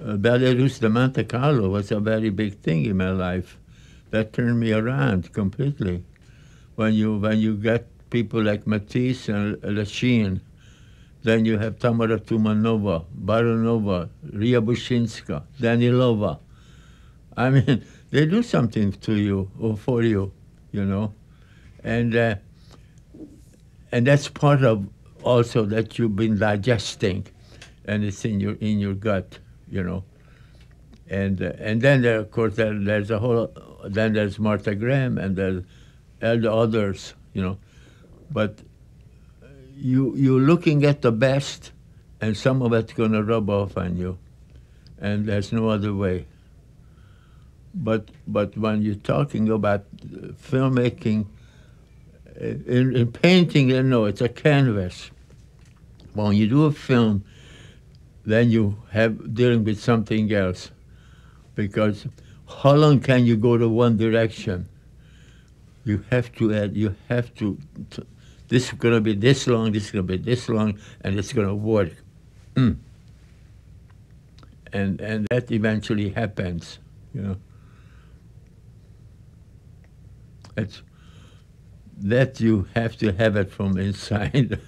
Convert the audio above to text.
Ballet Russe de Monte Carlo was a very big thing in my life. That turned me around completely. When you get people like Matisse and Lechine, then you have Tamara Toumanova, Baranova, Ryabushinska, Danilova. I mean, they do something to you or for you, you know. And that's part of also that you've been digesting, and it's in your gut, you know. And then there, of course, there's a whole. Then there's Martha Graham and there's all the others, you know. But you're looking at the best, and some of it's going to rub off on you, and there's no other way. But when you're talking about filmmaking, in painting, you know, it's a canvas. When you do a film, then you have dealing with something else, because how long can you go to one direction? You have to add. You have to. This is going to be this long. This is going to be this long, and it's going to work. And that eventually happens, you know. It's that you have to have it from inside.